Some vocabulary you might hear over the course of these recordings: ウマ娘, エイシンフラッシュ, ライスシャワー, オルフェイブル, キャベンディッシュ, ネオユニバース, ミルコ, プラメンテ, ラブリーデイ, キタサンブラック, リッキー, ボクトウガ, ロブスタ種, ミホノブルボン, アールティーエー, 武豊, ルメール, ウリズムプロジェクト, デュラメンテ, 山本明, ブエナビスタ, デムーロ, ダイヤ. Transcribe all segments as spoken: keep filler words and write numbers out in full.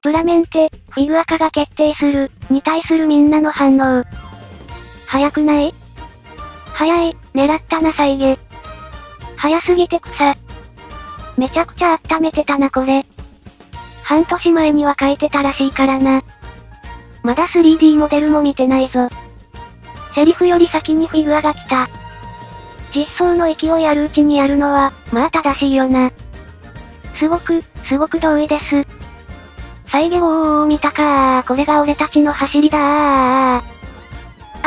プラメンって、フィギュア化が決定する、に対するみんなの反応。早くない？早い、狙ったな再現。早すぎて草。めちゃくちゃ温めてたなこれ。半年前には書いてたらしいからな。まだ スリーディー モデルも見てないぞ。セリフより先にフィギュアが来た。実装の勢いあるうちにやるのは、まあ正しいよな。すごく、すごく同意です。再現を見たかー、これが俺たちの走りだー。あ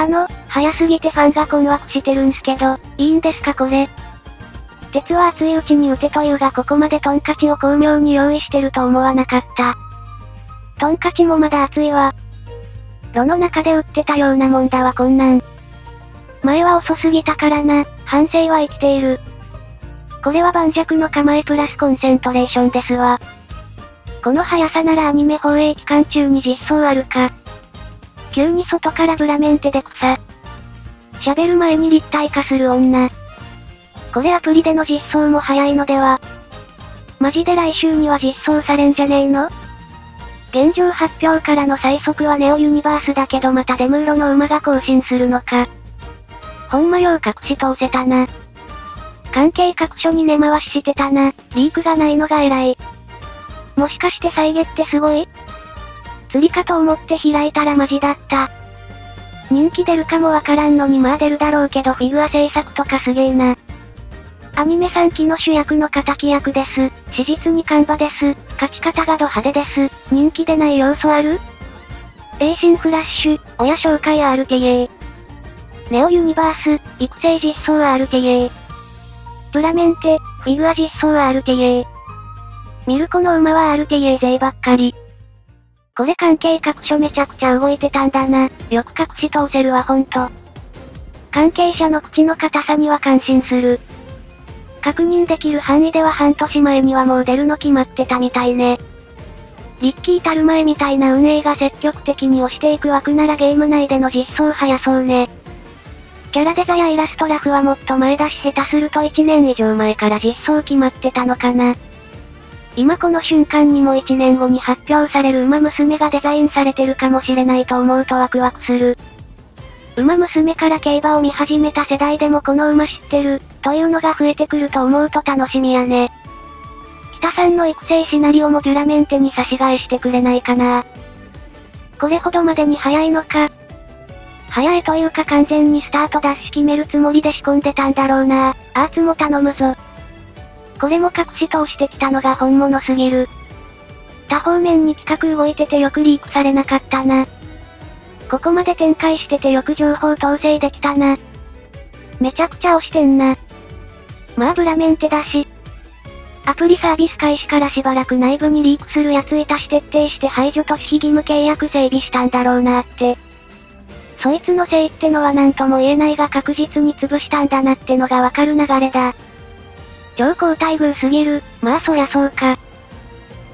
の、早すぎてファンが困惑してるんすけど、いいんですかこれ。鉄は熱いうちに打てというがここまでトンカチを巧妙に用意してると思わなかった。トンカチもまだ熱いわ。炉の中で打ってたようなもんだわこんなん。前は遅すぎたからな、反省は生きている。これは盤石の構えプラスコンセントレーションですわ。この速さならアニメ放映期間中に実装あるか。急に外からブラメンテで草。喋る前に立体化する女。これアプリでの実装も早いのでは。マジで来週には実装されんじゃねえの？現状発表からの最速はネオユニバースだけどまたデムーロの馬が更新するのか。ほんまよう隠し通せたな。関係各所に根回ししてたな。リークがないのが偉い。もしかして再現ってすごい？釣りかと思って開いたらマジだった。人気出るかもわからんのにまあ出るだろうけどフィギュア制作とかすげえな。アニメさんきの主役の敵役です。史実に看板です。勝ち方がド派手です。人気出ない要素ある？栄新フラッシュ、親紹介 アールティーエー。ネオユニバース、育成実装 アールティーエー。プラメンテ、フィギュア実装 アールティーエー。ミルコの馬は アールティーエー 勢ばっかり。これ関係各所めちゃくちゃ動いてたんだな。よく隠し通せるわほんと。関係者の口の硬さには感心する。確認できる範囲では半年前にはもう出るの決まってたみたいね。リッキーたる前みたいな運営が積極的に押していく枠ならゲーム内での実装早そうね。キャラデザやイラストラフはもっと前だし下手するといちねん以上前から実装決まってたのかな。今この瞬間にもいちねんごに発表される馬娘がデザインされてるかもしれないと思うとワクワクする。馬娘から競馬を見始めた世代でもこの馬知ってる、というのが増えてくると思うと楽しみやね。北さんの育成シナリオもデュラメンテに差し替えしてくれないかな。これほどまでに早いのか。早いというか完全にスタートダッシュ決めるつもりで仕込んでたんだろうな。アーツも頼むぞ。これも隠し通してきたのが本物すぎる。多方面に企画動いててよくリークされなかったな。ここまで展開しててよく情報統制できたな。めちゃくちゃ押してんな。まあブラメンテだし。アプリサービス開始からしばらく内部にリークするやついたし徹底して排除と守秘義務契約整備したんだろうなって。そいつのせいってのはなんとも言えないが確実に潰したんだなってのがわかる流れだ。超好待遇すぎる、まあそりゃそうか。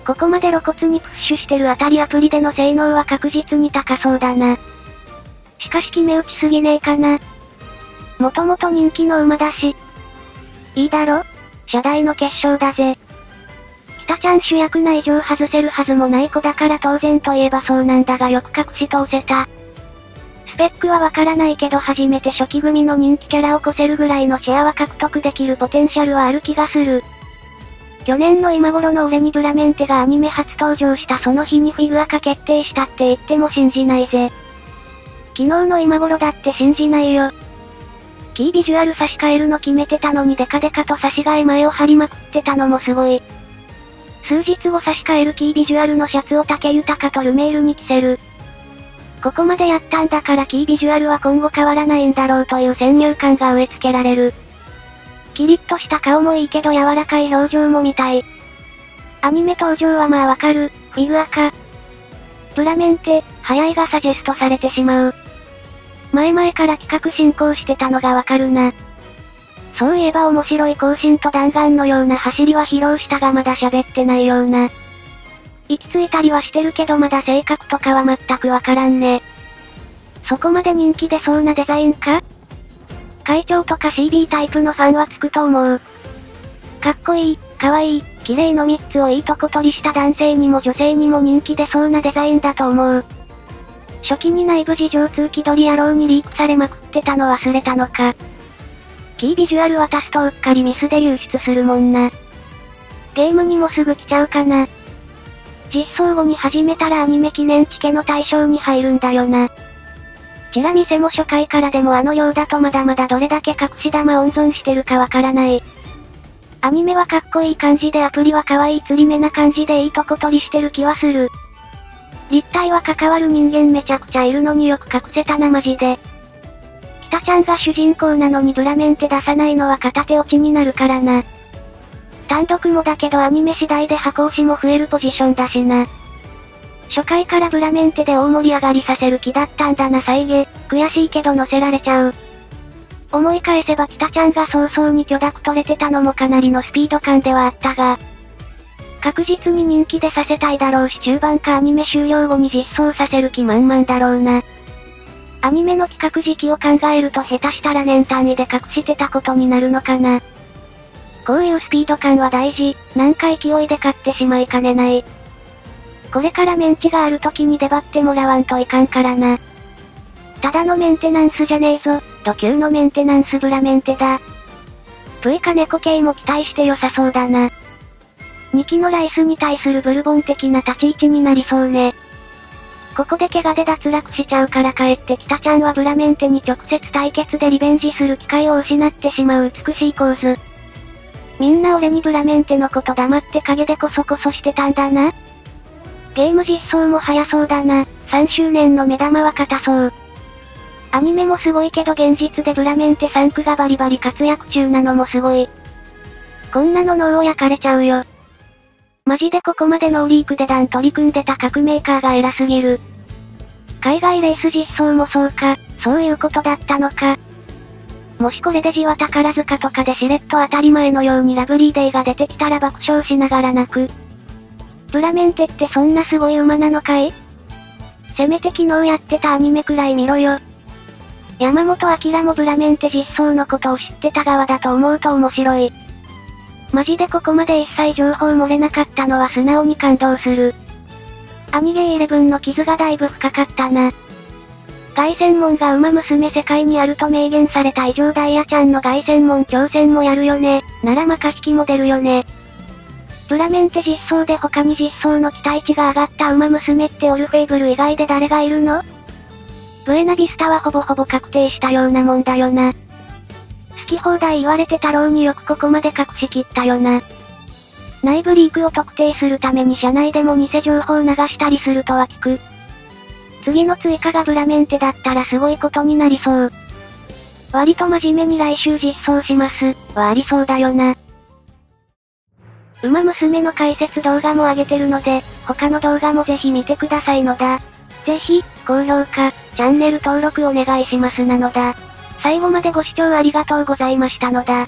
ここまで露骨にプッシュしてるあたりアプリでの性能は確実に高そうだな。しかし決め打ちすぎねえかな。もともと人気の馬だし。いいだろ？車台の結晶だぜ。北ちゃん主役な以上外せるはずもない子だから当然といえばそうなんだがよく隠し通せた。スペックはわからないけど初めて初期組の人気キャラを越せるぐらいのシェアは獲得できるポテンシャルはある気がする。去年の今頃の俺にブラメンテがアニメ初登場したその日にフィギュア化決定したって言っても信じないぜ。昨日の今頃だって信じないよ。キービジュアル差し替えるの決めてたのにデカデカと差し替え前を張りまくってたのもすごい。数日後差し替えるキービジュアルのシャツを武豊とルメールに着せる。ここまでやったんだからキービジュアルは今後変わらないんだろうという先入観が植え付けられる。キリッとした顔もいいけど柔らかい表情も見たい。アニメ登場はまあわかる、フィギュアか。プラメンテ、早いがサジェストされてしまう。前々から企画進行してたのがわかるな。そういえば面白い更新と弾丸のような走りは披露したがまだ喋ってないような。行き着いたりはしてるけどまだ性格とかは全くわからんね。そこまで人気出そうなデザインか？会長とか シービー タイプのファンはつくと思う。かっこいい、可愛い、綺麗のみっつをいいとこ取りした男性にも女性にも人気出そうなデザインだと思う。初期に内部事情通気取り野郎にリークされまくってたの忘れたのか。キービジュアル渡すとうっかりミスで流出するもんな。ゲームにもすぐ来ちゃうかな。実装後に始めたらアニメ記念チケの対象に入るんだよな。チラ見せも初回からでもあのようだとまだまだどれだけ隠し玉温存してるかわからない。アニメはかっこいい感じでアプリは可愛い釣り目な感じでいいとこ取りしてる気はする。立体は関わる人間めちゃくちゃいるのによく隠せたなマジで。キタちゃんが主人公なのにブラメンって出さないのは片手落ちになるからな。単独もだけどアニメ次第で箱推しも増えるポジションだしな。初回からブラメンテで大盛り上がりさせる気だったんだな再現、悔しいけど乗せられちゃう。思い返せばキタちゃんが早々に許諾取れてたのもかなりのスピード感ではあったが、確実に人気でさせたいだろうし中盤かアニメ終了後に実装させる気満々だろうな。アニメの企画時期を考えると下手したら年単位で隠してたことになるのかな。こういうスピード感は大事、なんか勢いで買ってしまいかねない。これからメンチがある時に出張ってもらわんといかんからな。ただのメンテナンスじゃねえぞ、ド級のメンテナンスブラメンテだ。プイか猫系も期待して良さそうだな。にきのライスに対するブルボン的な立ち位置になりそうね。ここで怪我で脱落しちゃうから帰ってきたちゃんはブラメンテに直接対決でリベンジする機会を失ってしまう美しい構図。みんな俺にブラメンテのこと黙って陰でコソコソしてたんだな。ゲーム実装も早そうだな。さんしゅうねんの目玉は硬そう。アニメもすごいけど現実でブラメンテさん区がバリバリ活躍中なのもすごい。こんなの脳を焼かれちゃうよ。マジでここまでノーリークで段取り組んでた各メーカーが偉すぎる。海外レース実装もそうか、そういうことだったのか。もしこれで地は宝塚とかでしれっと当たり前のようにラブリーデイが出てきたら爆笑しながら泣く。ブラメンテってそんなすごい馬なのかい？せめて昨日やってたアニメくらい見ろよ。山本明もブラメンテ実装のことを知ってた側だと思うと面白い。マジでここまで一切情報漏れなかったのは素直に感動する。アニゲーじゅういちの傷がだいぶ深かったな。凱旋門が馬娘世界にあると明言された以上ダイヤちゃんの凱旋門挑戦もやるよね、ならマカ引きも出るよね。ブラメンテ実装で他に実装の期待値が上がった馬娘ってオルフェイブル以外で誰がいるの？ブエナビスタはほぼほぼ確定したようなもんだよな。好き放題言われてたろうによくここまで隠しきったよな。内部リークを特定するために社内でも偽情報流したりするとは聞く。次の追加がブラメンテだったらすごいことになりそう。割と真面目に来週実装しますはありそうだよな。ウマ娘の解説動画も上げてるので、他の動画もぜひ見てくださいのだ。ぜひ、高評価、チャンネル登録お願いしますなのだ。最後までご視聴ありがとうございましたのだ。